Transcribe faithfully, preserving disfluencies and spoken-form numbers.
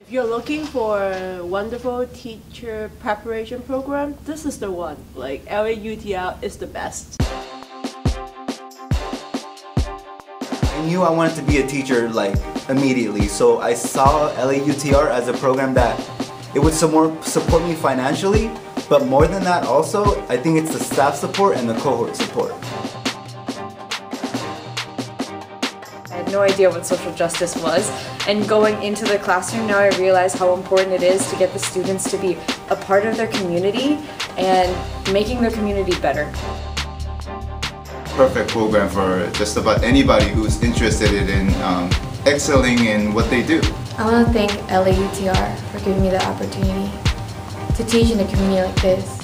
If you're looking for a wonderful teacher preparation program, this is the one. Like, L A U T R is the best. I knew I wanted to be a teacher, like, immediately, so I saw L A U T R as a program that it would support me financially, but more than that also, I think it's the staff support and the cohort support. I had no idea what social justice was, and going into the classroom now I realize how important it is to get the students to be a part of their community and making their community better. Perfect program for just about anybody who's interested in um, excelling in what they do. I want to thank L A U T R for giving me the opportunity to teach in a community like this.